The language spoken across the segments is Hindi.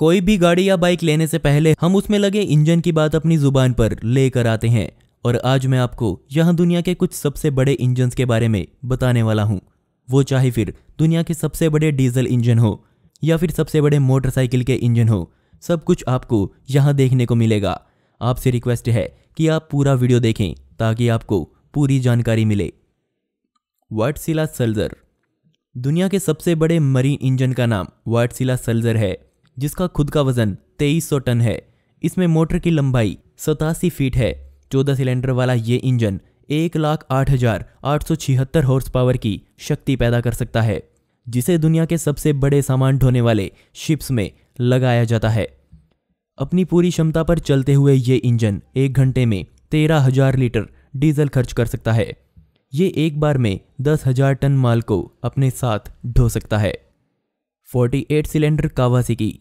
कोई भी गाड़ी या बाइक लेने से पहले हम उसमें लगे इंजन की बात अपनी जुबान पर लेकर आते हैं, और आज मैं आपको यहाँ दुनिया के कुछ सबसे बड़े इंजन के बारे में बताने वाला हूँ। वो चाहे फिर दुनिया के सबसे बड़े डीजल इंजन हो या फिर सबसे बड़े मोटरसाइकिल के इंजन हो, सब कुछ आपको यहाँ देखने को मिलेगा। आपसे रिक्वेस्ट है कि आप पूरा वीडियो देखें ताकि आपको पूरी जानकारी मिले। Wartsila Sulzer. दुनिया के सबसे बड़े मरीन इंजन का नाम वार्टसिला सल्जर है, जिसका खुद का वजन 2300 टन है। इसमें मोटर की लंबाई 87 फीट है। 14 सिलेंडर वाला ये इंजन 1,08,876 हॉर्स पावर की शक्ति पैदा कर सकता है, जिसे दुनिया के सबसे बड़े सामान ढोने वाले शिप्स में लगाया जाता है। अपनी पूरी क्षमता पर चलते हुए ये इंजन 1 घंटे में 13,000 लीटर डीजल खर्च कर सकता है। ये एक बार में 10,000 टन माल को अपने साथ ढो सकता है। 48 सिलेंडर कावासाकी।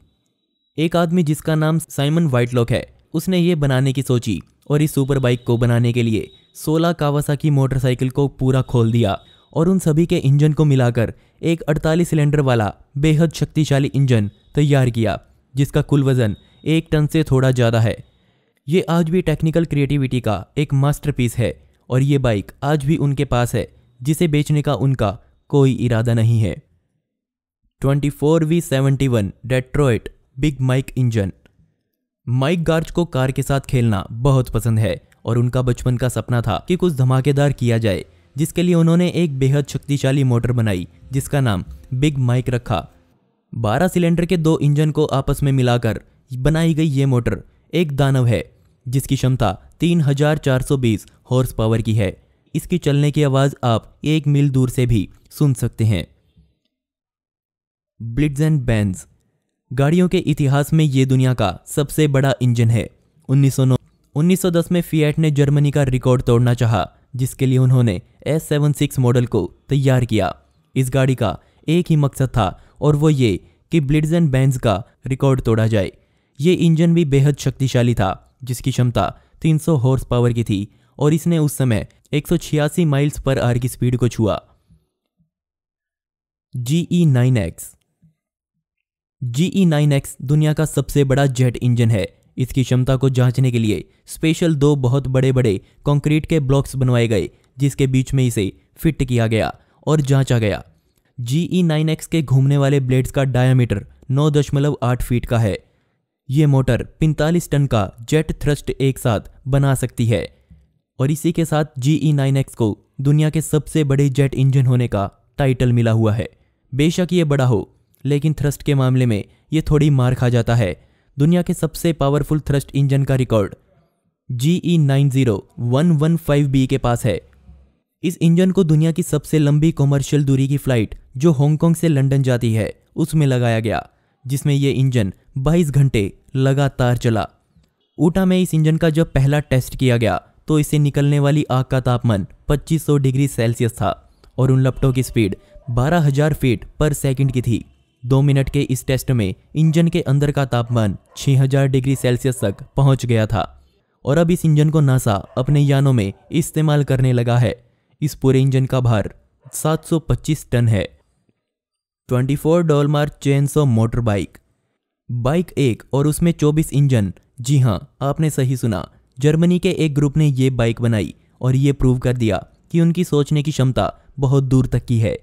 एक आदमी जिसका नाम साइमन व्हाइटलॉक है, उसने ये बनाने की सोची और इस सुपर बाइक को बनाने के लिए 16 कावासाकी मोटरसाइकिल को पूरा खोल दिया और उन सभी के इंजन को मिलाकर एक 48 सिलेंडर वाला बेहद शक्तिशाली इंजन तैयार किया, जिसका कुल वजन 1 टन से थोड़ा ज़्यादा है। ये आज भी टेक्निकल क्रिएटिविटी का एक मास्टरपीस है और ये बाइक आज भी उनके पास है, जिसे बेचने का उनका कोई इरादा नहीं है। 24V71 Detroit big Mike engine. Mike गार्च को कार के साथ खेलना बहुत पसंद है और उनका बचपन का सपना था कि कुछ धमाकेदार किया जाए, जिसके लिए उन्होंने एक बेहद शक्तिशाली मोटर बनाई जिसका नाम बिग माइक रखा। 12 सिलेंडर के दो इंजन को आपस में मिलाकर बनाई गई ये मोटर एक दानव है, जिसकी क्षमता 3,420 हॉर्स पावर की है। इसकी चलने की आवाज़ आप 1 मील दूर से भी सुन सकते हैं। Blitzen Benz. गाड़ियों के इतिहास में ये दुनिया का सबसे बड़ा इंजन है। 1910 में फिएट ने जर्मनी का रिकॉर्ड तोड़ना चाहा, जिसके लिए उन्होंने S76 मॉडल को तैयार किया। इस गाड़ी का एक ही मकसद था और वो ये कि ब्लिट्ज़न बेंज का रिकॉर्ड तोड़ा जाए। ये इंजन भी बेहद शक्तिशाली था, जिसकी क्षमता 300 हॉर्स पावर की थी और इसने उस समय 186 माइल्स पर आवर की स्पीड को छुआ। GE9X। GE9X दुनिया का सबसे बड़ा जेट इंजन है। इसकी क्षमता को जांचने के लिए स्पेशल 2 बहुत बड़े बड़े कंक्रीट के ब्लॉक्स बनवाए गए, जिसके बीच में इसे फिट किया गया और जांचा गया। GE9X के घूमने वाले ब्लेड्स का डायामीटर 9.8 फीट का है। ये मोटर 45 टन का जेट थ्रस्ट एक साथ बना सकती है और इसी के साथ GE9X को दुनिया के सबसे बड़े जेट इंजन होने का टाइटल मिला हुआ है। बेशक ये बड़ा हो, लेकिन थ्रस्ट के मामले में ये थोड़ी मार खा जाता है। दुनिया के सबसे पावरफुल थ्रस्ट इंजन का रिकॉर्ड GE90115B के पास है। इस इंजन को दुनिया की सबसे लंबी कॉमर्शियल दूरी की फ्लाइट जो हांगकॉन्ग से लंदन जाती है उसमें लगाया गया, जिसमें यह इंजन 22 घंटे लगातार चला। ऊटा में इस इंजन का जब पहला टेस्ट किया गया तो इसे निकलने वाली आग का तापमान 2500 डिग्री सेल्सियस था और उन लपटों की स्पीड 12000 फीट पर सेकंड की थी। 2 मिनट के इस टेस्ट में इंजन के अंदर का तापमान 6000 डिग्री सेल्सियस तक पहुंच गया था और अब इस इंजन को नासा अपने यानों में इस्तेमाल करने लगा है। इस पूरे इंजन का भार 725 टन है। 24 Dolmar chainsaw motor bike. Bike एक और उसमें 24 इंजन। जी हाँ, आपने सही सुना। जर्मनी के एक ग्रुप ने ये बाइक बनाई और ये प्रूव कर दिया कि उनकी सोचने की क्षमता बहुत दूर तक की है।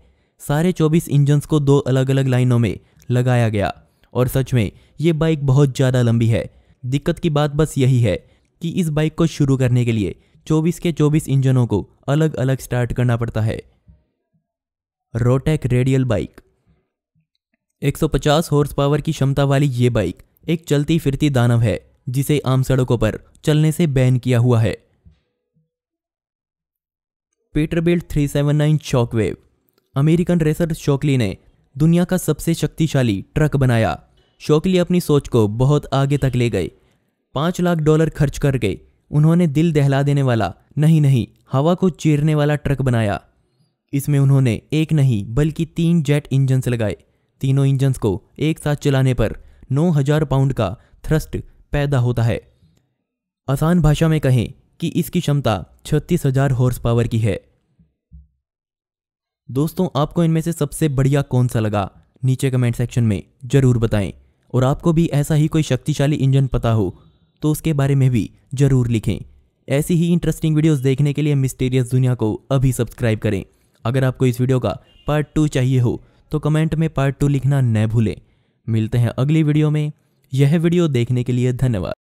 सारे 24 इंजन्स को 2 अलग अलग लाइनों में लगाया गया और सच में ये बाइक बहुत ज़्यादा लंबी है। दिक्कत की बात बस यही है कि इस बाइक को शुरू करने के लिए 24 के 24 इंजनों को अलग अलग स्टार्ट करना पड़ता है। Rotec radial bike. 150 horse power की क्षमता वाली ये बाइक एक चलती फिरती दानव है, जिसे आम सड़कों पर चलने से बैन किया हुआ है। Peterbilt 379 shockwave. American racer Shockley ने दुनिया का सबसे शक्तिशाली ट्रक बनाया। शॉकली अपनी सोच को बहुत आगे तक ले गए। $5 लाख खर्च करके उन्होंने दिल दहला देने वाला नहीं हवा को चीरने वाला ट्रक बनाया। इसमें उन्होंने एक नहीं बल्कि 3 जेट इंजन्स लगाए। तीनों इंजन्स को एक साथ चलाने पर 9000 पाउंड का थ्रस्ट पैदा होता है। आसान भाषा में कहें कि इसकी क्षमता 36000 हॉर्स पावर की है। दोस्तों, आपको इनमें से सबसे बढ़िया कौन सा लगा नीचे कमेंट सेक्शन में ज़रूर बताएं। और आपको भी ऐसा ही कोई शक्तिशाली इंजन पता हो तो उसके बारे में भी ज़रूर लिखें। ऐसी ही इंटरेस्टिंग वीडियोस देखने के लिए मिस्टीरियस दुनिया को अभी सब्सक्राइब करें। अगर आपको इस वीडियो का पार्ट 2 चाहिए हो तो कमेंट में पार्ट 2 लिखना न भूलें। मिलते हैं अगली वीडियो में। यह वीडियो देखने के लिए धन्यवाद।